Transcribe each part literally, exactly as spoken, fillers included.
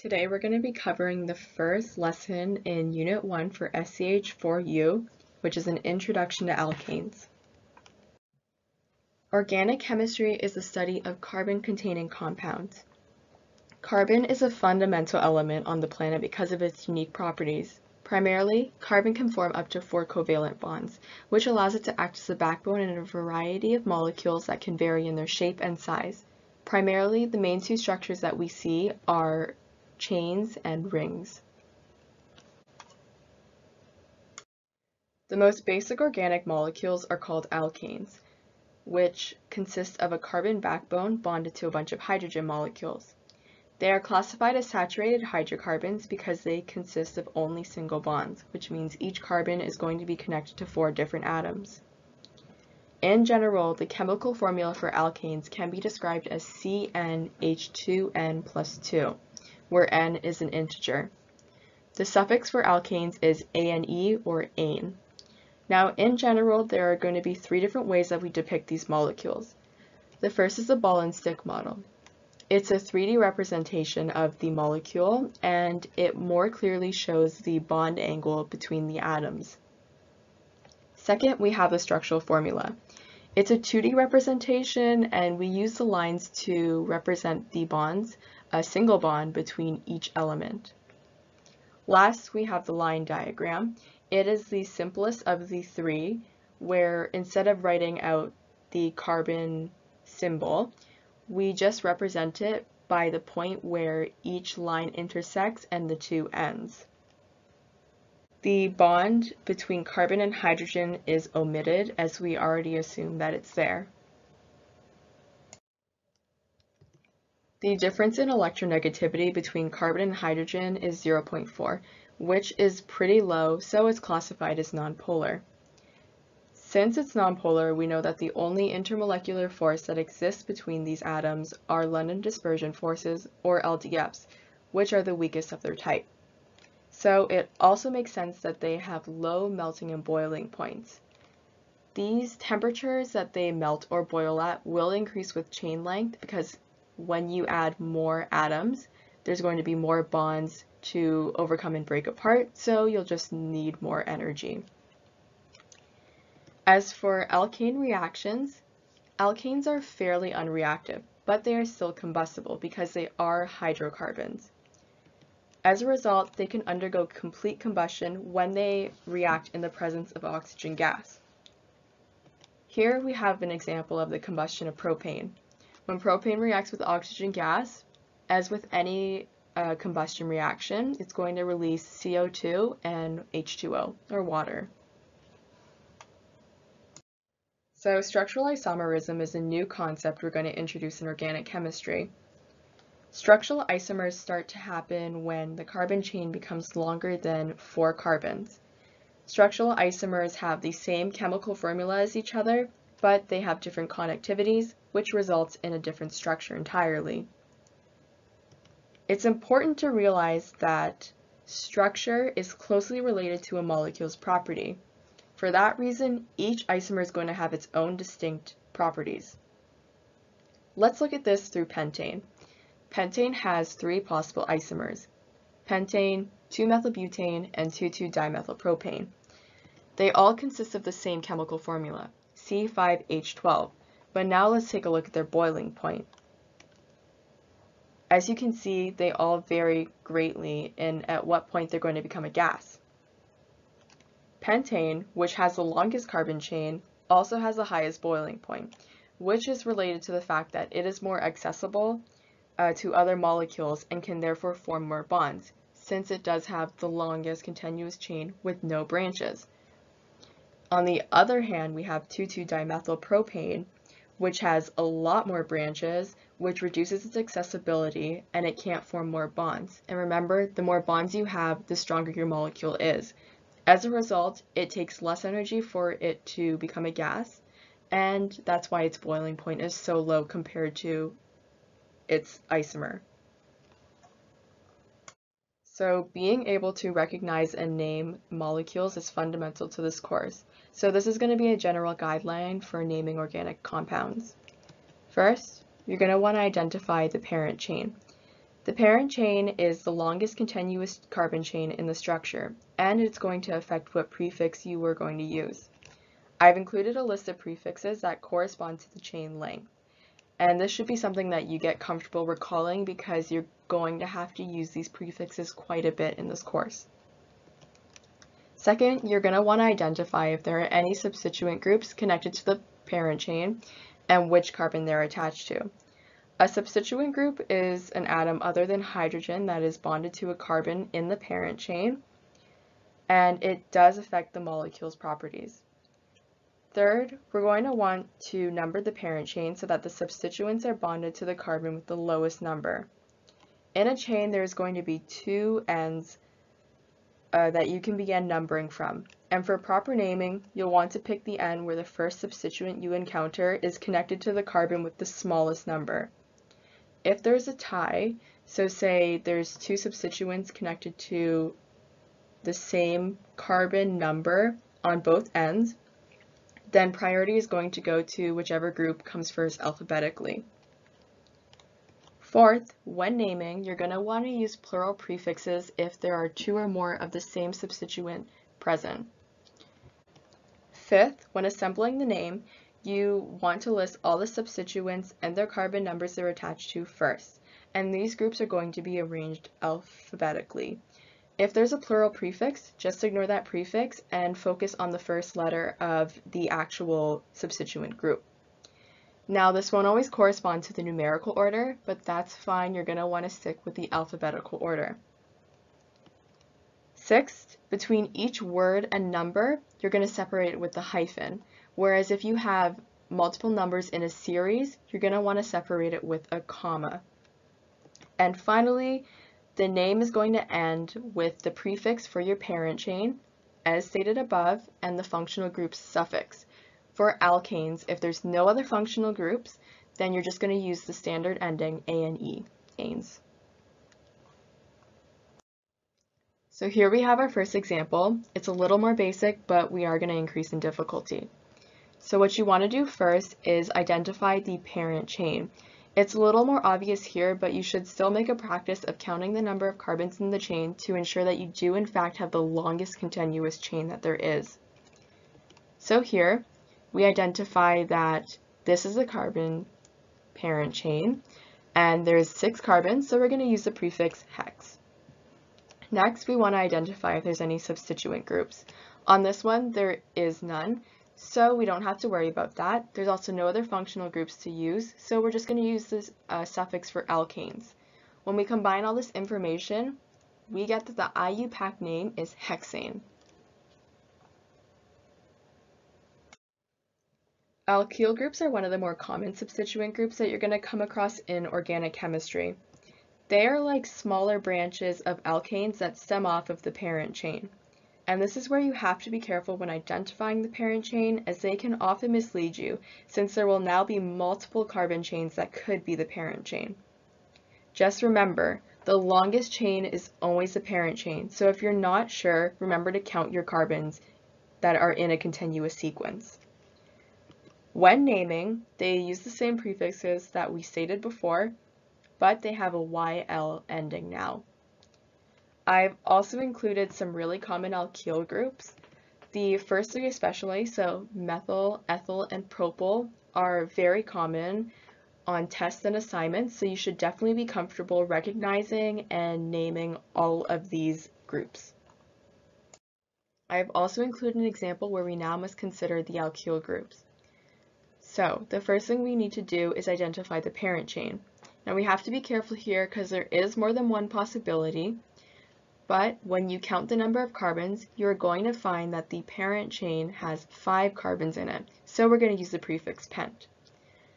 Today we're going to be covering the first lesson in Unit one for S C H four U, which is an introduction to alkanes. Organic chemistry is the study of carbon-containing compounds. Carbon is a fundamental element on the planet because of its unique properties. Primarily, carbon can form up to four covalent bonds, which allows it to act as the backbone in a variety of molecules that can vary in their shape and size. Primarily, the main two structures that we see are chains and rings. The most basic organic molecules are called alkanes, which consist of a carbon backbone bonded to a bunch of hydrogen molecules. They are classified as saturated hydrocarbons because they consist of only single bonds, which means each carbon is going to be connected to four different atoms. In general, the chemical formula for alkanes can be described as C n H two n plus two, where n is an integer. The suffix for alkanes is ane or ane. Now, in general, there are going to be three different ways that we depict these molecules. The first is the ball and stick model. It's a three D representation of the molecule, and it more clearly shows the bond angle between the atoms. Second, we have the structural formula. It's a two D representation, and we use the lines to represent the bonds, a single bond between each element. Last, we have the line diagram. It is the simplest of the three, where instead of writing out the carbon symbol, we just represent it by the point where each line intersects and the two ends. The bond between carbon and hydrogen is omitted, as we already assume that it's there. The difference in electronegativity between carbon and hydrogen is zero point four, which is pretty low, so it's classified as nonpolar. Since it's nonpolar, we know that the only intermolecular force that exists between these atoms are London dispersion forces, or L D Fs, which are the weakest of their type. So it also makes sense that they have low melting and boiling points. These temperatures that they melt or boil at will increase with chain length, because when you add more atoms, there's going to be more bonds to overcome and break apart, so you'll just need more energy. As for alkane reactions, alkanes are fairly unreactive, but they are still combustible because they are hydrocarbons. As a result, they can undergo complete combustion when they react in the presence of oxygen gas. Here we have an example of the combustion of propane. When propane reacts with oxygen gas, as with any uh, combustion reaction, it's going to release C O two and H two O, or water. So structural isomerism is a new concept we're going to introduce in organic chemistry. Structural isomers start to happen when the carbon chain becomes longer than four carbons. Structural isomers have the same chemical formula as each other, but they have different connectivities, which results in a different structure entirely. It's important to realize that structure is closely related to a molecule's property. For that reason, each isomer is going to have its own distinct properties. Let's look at this through pentane. Pentane has three possible isomers: pentane, two methylbutane, and two two dimethylpropane. They all consist of the same chemical formula, C five H twelve, but now let's take a look at their boiling point. As you can see, they all vary greatly in at what point they're going to become a gas. Pentane, which has the longest carbon chain, also has the highest boiling point, which is related to the fact that it is more accessible uh, to other molecules and can therefore form more bonds, since it does have the longest continuous chain with no branches. On the other hand, we have two two dimethylpropane, which has a lot more branches, which reduces its accessibility, and it can't form more bonds. And remember, the more bonds you have, the stronger your molecule is. As a result, it takes less energy for it to become a gas, and that's why its boiling point is so low compared to its isomer. So being able to recognize and name molecules is fundamental to this course. So this is going to be a general guideline for naming organic compounds. First, you're going to want to identify the parent chain. The parent chain is the longest continuous carbon chain in the structure, and it's going to affect what prefix you were going to use. I've included a list of prefixes that correspond to the chain length, and this should be something that you get comfortable recalling because you're going to have to use these prefixes quite a bit in this course. Second, you're going to want to identify if there are any substituent groups connected to the parent chain and which carbon they're attached to. A substituent group is an atom other than hydrogen that is bonded to a carbon in the parent chain, and it does affect the molecule's properties. Third, we're going to want to number the parent chain so that the substituents are bonded to the carbon with the lowest number. In a chain, there's going to be two ends uh, that you can begin numbering from. And for proper naming, you'll want to pick the end where the first substituent you encounter is connected to the carbon with the smallest number. If there's a tie, so say there's two substituents connected to the same carbon number on both ends, then priority is going to go to whichever group comes first alphabetically. Fourth, when naming, you're going to want to use plural prefixes if there are two or more of the same substituent present. Fifth, when assembling the name, you want to list all the substituents and their carbon numbers they're attached to first, and these groups are going to be arranged alphabetically. If there's a plural prefix, just ignore that prefix and focus on the first letter of the actual substituent group. Now, this won't always correspond to the numerical order, but that's fine. You're going to want to stick with the alphabetical order. Sixth, between each word and number, you're going to separate it with the hyphen, whereas if you have multiple numbers in a series, you're going to want to separate it with a comma. And finally, the name is going to end with the prefix for your parent chain, as stated above, and the functional group's suffix. For alkanes, if there's no other functional groups, then you're just going to use the standard ending A and E, anes. So here we have our first example. It's a little more basic, but we are going to increase in difficulty. So what you want to do first is identify the parent chain. It's a little more obvious here, but you should still make a practice of counting the number of carbons in the chain to ensure that you do in fact have the longest continuous chain that there is. So here, we identify that this is the carbon parent chain, and there's six carbons, so we're going to use the prefix hex. Next, we want to identify if there's any substituent groups. On this one, there is none. So we don't have to worry about that. There's also no other functional groups to use, so we're just going to use this uh, suffix for alkanes. When we combine all this information, we get that the I U PAC name is hexane. Alkyl groups are one of the more common substituent groups that you're going to come across in organic chemistry. They are like smaller branches of alkanes that stem off of the parent chain. And this is where you have to be careful when identifying the parent chain, as they can often mislead you, since there will now be multiple carbon chains that could be the parent chain. Just remember, the longest chain is always the parent chain, so if you're not sure, remember to count your carbons that are in a continuous sequence. When naming, they use the same prefixes that we stated before, but they have a Y L ending now. I've also included some really common alkyl groups. The first three especially, so methyl, ethyl, and propyl, are very common on tests and assignments, so you should definitely be comfortable recognizing and naming all of these groups. I've also included an example where we now must consider the alkyl groups. So the first thing we need to do is identify the parent chain. Now we have to be careful here because there is more than one possibility. But when you count the number of carbons, you're going to find that the parent chain has five carbons in it. So we're going to use the prefix pent.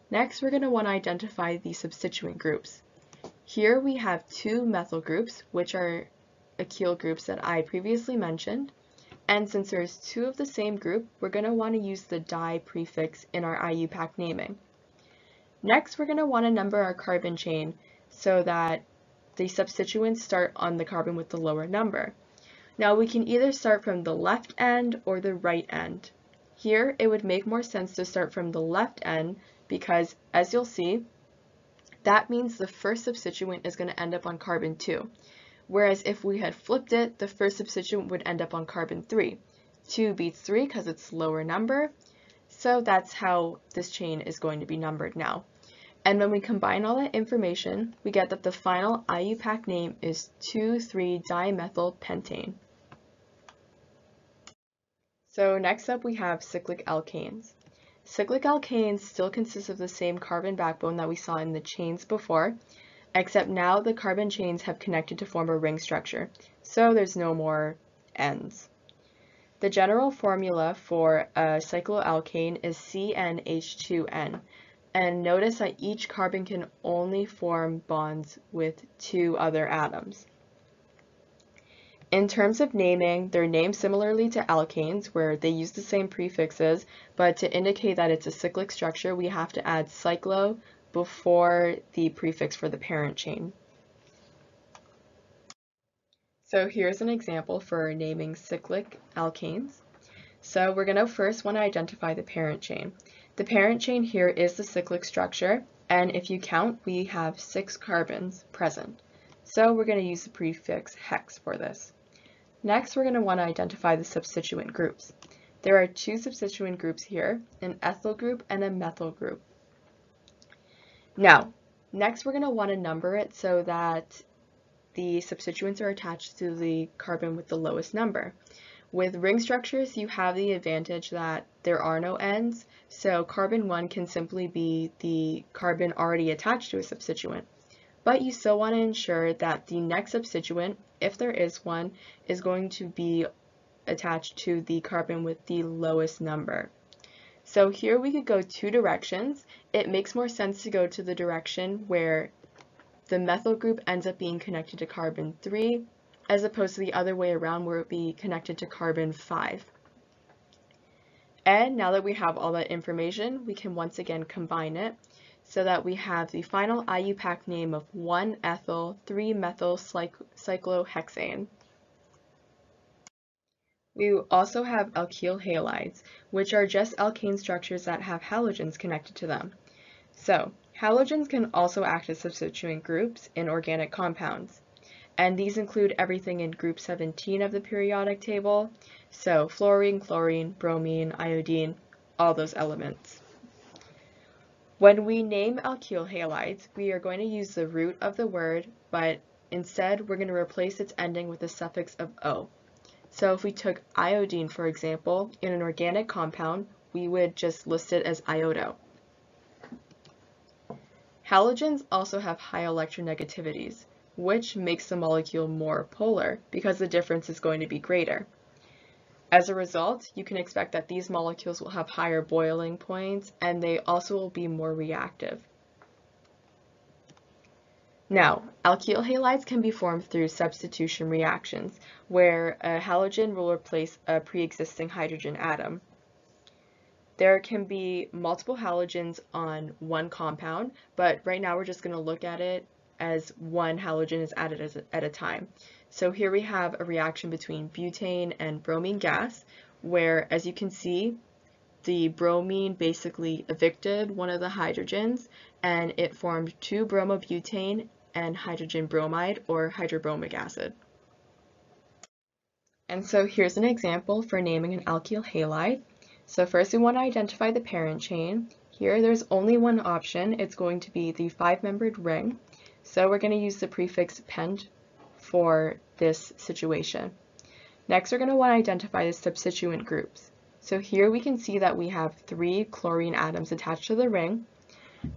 Next, we're going to want to identify the substituent groups. Here we have two methyl groups, which are alkyl groups that I previously mentioned. And since there's two of the same group, we're going to want to use the di prefix in our I U PAC naming. Next, we're going to want to number our carbon chain so that the substituents start on the carbon with the lower number. Now we can either start from the left end or the right end. Here it would make more sense to start from the left end because, as you'll see, that means the first substituent is going to end up on carbon two. Whereas if we had flipped it, the first substituent would end up on carbon three. two beats three because it's lower number, so that's how this chain is going to be numbered now. And when we combine all that information, we get that the final I U PAC name is two three dimethylpentane. So next up we have cyclic alkanes. Cyclic alkanes still consist of the same carbon backbone that we saw in the chains before, except now the carbon chains have connected to form a ring structure, so there's no more ends. The general formula for a cycloalkane is C n H two n, and notice that each carbon can only form bonds with two other atoms. In terms of naming, they're named similarly to alkanes, where they use the same prefixes, but to indicate that it's a cyclic structure, we have to add cyclo before the prefix for the parent chain. So here's an example for naming cyclic alkanes. So we're going to first want to identify the parent chain. The parent chain here is the cyclic structure, and if you count, we have six carbons present. So we're going to use the prefix hex for this. Next, we're going to want to identify the substituent groups. There are two substituent groups here, an ethyl group and a methyl group. Now, next we're going to want to number it so that the substituents are attached to the carbon with the lowest number. With ring structures, you have the advantage that there are no ends, so carbon one can simply be the carbon already attached to a substituent. But you still want to ensure that the next substituent, if there is one, is going to be attached to the carbon with the lowest number. So here we could go two directions. It makes more sense to go to the direction where the methyl group ends up being connected to carbon three, as opposed to the other way around where it would be connected to carbon five. And now that we have all that information, we can once again combine it, so that we have the final I U PAC name of one ethyl three methyl cyclohexane. We also have alkyl halides, which are just alkane structures that have halogens connected to them. So halogens can also act as substituent groups in organic compounds, and these include everything in group seventeen of the periodic table, so fluorine, chlorine, bromine, iodine, all those elements. When we name alkyl halides, we are going to use the root of the word, but instead we're going to replace its ending with a suffix of O. So if we took iodine, for example, in an organic compound, we would just list it as iodo. Halogens also have high electronegativities, which makes the molecule more polar because the difference is going to be greater. As a result, you can expect that these molecules will have higher boiling points, and they also will be more reactive. Now, alkyl halides can be formed through substitution reactions, where a halogen will replace a pre-existing hydrogen atom. There can be multiple halogens on one compound, but right now we're just going to look at it as one halogen is added as a, at a time. So here we have a reaction between butane and bromine gas, where, as you can see, the bromine basically evicted one of the hydrogens, and it formed two bromobutane and hydrogen bromide, or hydrobromic acid. And so here's an example for naming an alkyl halide. So first we want to identify the parent chain. Here there's only one option. It's going to be the five-membered ring. So we're going to use the prefix pent for this situation. Next, we're going to want to identify the substituent groups. So here we can see that we have three chlorine atoms attached to the ring.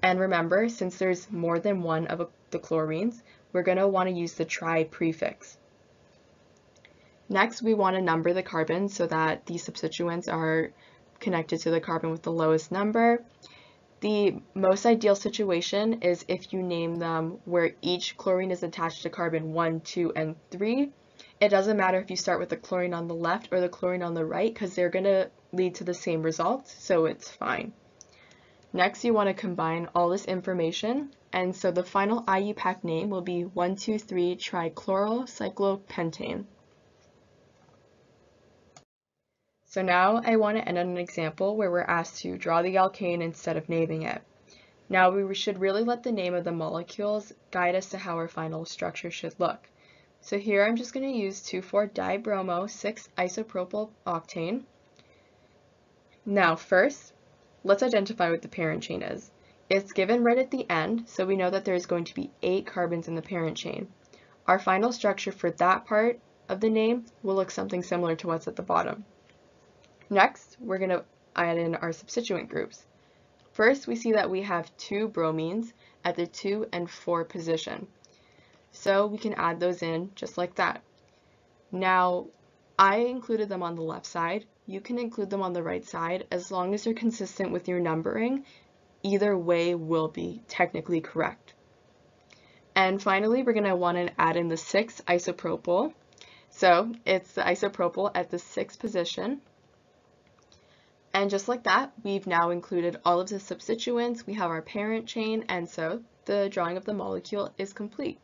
And remember, since there's more than one of the chlorines, we're going to want to use the tri prefix. Next, we want to number the carbons so that the substituents are connected to the carbon with the lowest number. The most ideal situation is if you name them where each chlorine is attached to carbon one, two, and three. It doesn't matter if you start with the chlorine on the left or the chlorine on the right, because they're going to lead to the same result, so it's fine. Next, you want to combine all this information, and so the final I U PAC name will be one two three trichlorocyclopentane. So now I want to end on an example where we're asked to draw the alkane instead of naming it. Now we should really let the name of the molecules guide us to how our final structure should look. So here I'm just going to use two four dibromo six isopropyl octane. Now first, let's identify what the parent chain is. It's given right at the end, so we know that there's going to be eight carbons in the parent chain. Our final structure for that part of the name will look something similar to what's at the bottom. Next, we're going to add in our substituent groups. First, we see that we have two bromines at the two and four position. So we can add those in just like that. Now, I included them on the left side. You can include them on the right side as long as you're consistent with your numbering. Either way will be technically correct. And finally, we're going to want to add in the sixth isopropyl. So it's the isopropyl at the sixth position. And just like that, we've now included all of the substituents, we have our parent chain, and so the drawing of the molecule is complete.